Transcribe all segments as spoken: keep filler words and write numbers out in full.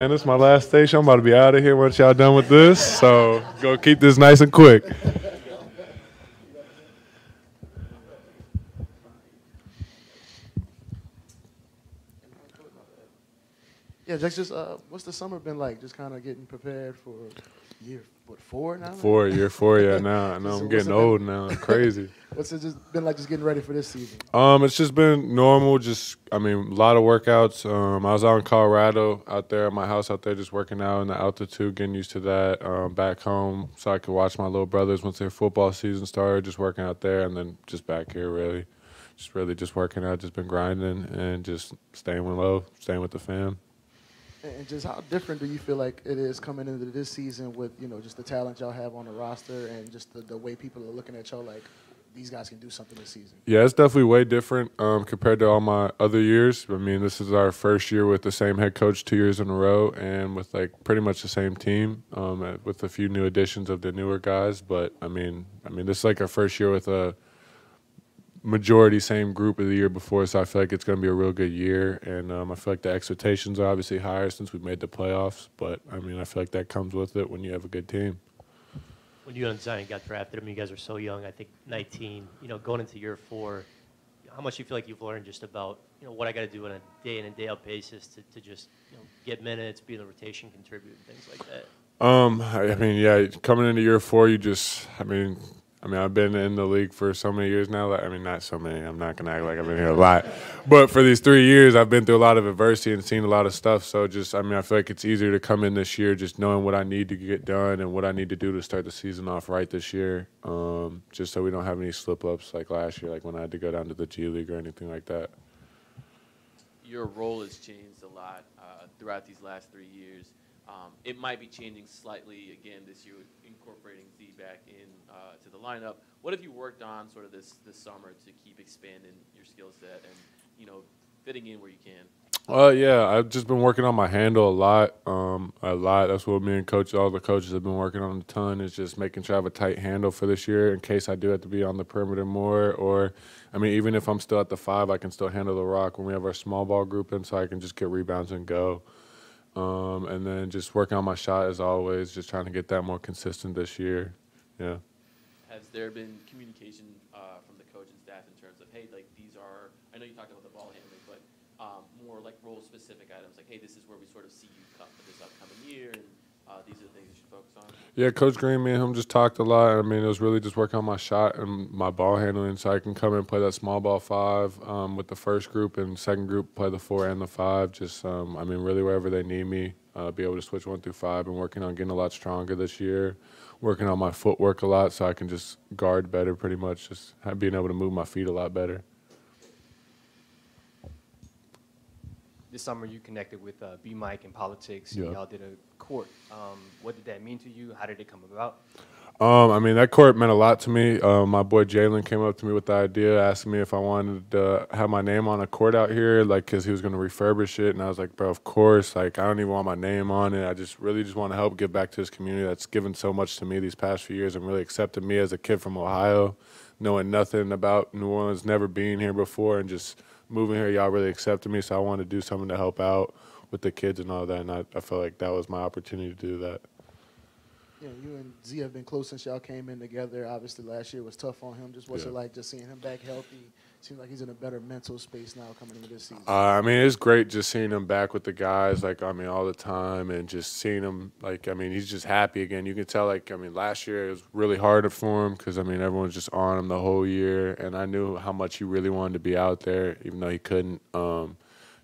And it's my last station. I'm about to be out of here once y'all done with this. So go keep this nice and quick. Yeah, Jax, just uh, what's the summer been like? Just kind of getting prepared for year what four now? Four, year four, yeah. Now I know I'm getting old now. It's crazy. What's it just been like? Just getting ready for this season? Um, it's just been normal. Just I mean, a lot of workouts. Um, I was out in Colorado, out there at my house, out there just working out in the altitude, getting used to that. Um, back home, so I could watch my little brothers once their football season started. Just working out there, and then just back here, really, just really just working out. Just been grinding and just staying low, staying with the fam. And just how different do you feel like it is coming into this season with, you know, just the talent y'all have on the roster and just the, the way people are looking at y'all like these guys can do something this season? Yeah, it's definitely way different um, compared to all my other years. I mean, this is our first year with the same head coach two years in a row and with, like, pretty much the same team um, with a few new additions of the newer guys. But, I mean, I mean, this is like our first year with a majority same group of the year before, so I feel like it's going to be a real good year, and um, I feel like the expectations are obviously higher since we made the playoffs, but I mean I feel like that comes with it when you have a good team. When you and Zion got drafted, I mean you guys are so young, I think nineteen, you know, going into year four, how much you feel like you've learned just about, you know, what I got to do on a day in and day out basis to, to just, you know, get minutes, be in the rotation, contribute, and things like that? Um, I, I mean, yeah, coming into year four, you just, I mean, I mean, I've been in the league for so many years now. I mean, not so many. I'm not going to act like I've been here a lot. But for these three years, I've been through a lot of adversity and seen a lot of stuff. So just, I mean, I feel like it's easier to come in this year just knowing what I need to get done and what I need to do to start the season off right this year, um, just so we don't have any slip-ups like last year, like when I had to go down to the G League or anything like that. Your role has changed a lot uh, throughout these last three years. Um, it might be changing slightly again this year, incorporating Z back in uh, to the lineup. What have you worked on sort of this this summer to keep expanding your skill set and, you know, fitting in where you can? Uh, yeah, I've just been working on my handle a lot, um, a lot. That's what me and coach, all the coaches have been working on a ton, is just making sure I have a tight handle for this year in case I do have to be on the perimeter more. Or, I mean, even if I'm still at the five, I can still handle the rock when we have our small ball group in, so I can just get rebounds and go. Um, and then just working on my shot as always, just trying to get that more consistent this year. Yeah. Has there been communication uh, from the coach and staff in terms of, hey, like these are, I know you talked about the ball handling, but um, more like role-specific items, like, hey, this is where we sort of see you come for this upcoming year, and uh, these are the things you should focus on? Yeah, Coach Green, me and him just talked a lot. I mean, it was really just working on my shot and my ball handling so I can come and play that small ball five um, with the first group, and second group play the four and the five. Just, um, I mean, really wherever they need me, uh, be able to switch one through five, and working on getting a lot stronger this year, working on my footwork a lot so I can just guard better pretty much, just being able to move my feet a lot better. This summer you connected with uh, B Mike in politics. Yep. Y'all did a court. Um, what did that mean to you? How did it come about? Um, I mean, that court meant a lot to me. Uh, my boy Jalen came up to me with the idea, asking me if I wanted to have my name on a court out here, like, because he was going to refurbish it. And I was like, bro, of course. Like, I don't even want my name on it. I just really just want to help give back to this community that's given so much to me these past few years and really accepted me as a kid from Ohio, knowing nothing about New Orleans, never being here before, and just moving here, y'all really accepted me, so I wanted to do something to help out with the kids and all that, and I, I felt like that was my opportunity to do that. Yeah, you and Z have been close since y'all came in together. Obviously, last year was tough on him. Just what's yeah. it like just seeing him back healthy? Seems like he's in a better mental space now coming into this season. Uh, I mean, it's great just seeing him back with the guys, like, I mean, all the time, and just seeing him, like, I mean, he's just happy again. You can tell, like, I mean, last year it was really hard for him because, I mean, everyone's just on him the whole year, and I knew how much he really wanted to be out there, even though he couldn't. Um,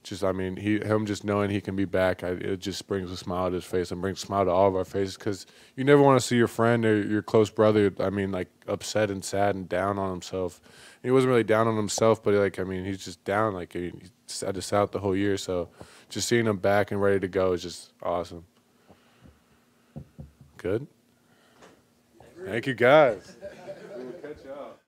just, I mean, he, him just knowing he can be back, I, it just brings a smile to his face and brings a smile to all of our faces, because you never want to see your friend or your close brother, I mean, like, upset and sad and down on himself. He wasn't really down on himself, but, like, I mean, he's just down. Like, he sat us out the whole year. So just seeing him back and ready to go is just awesome. Good. Thank you, guys. We'll catch y'all.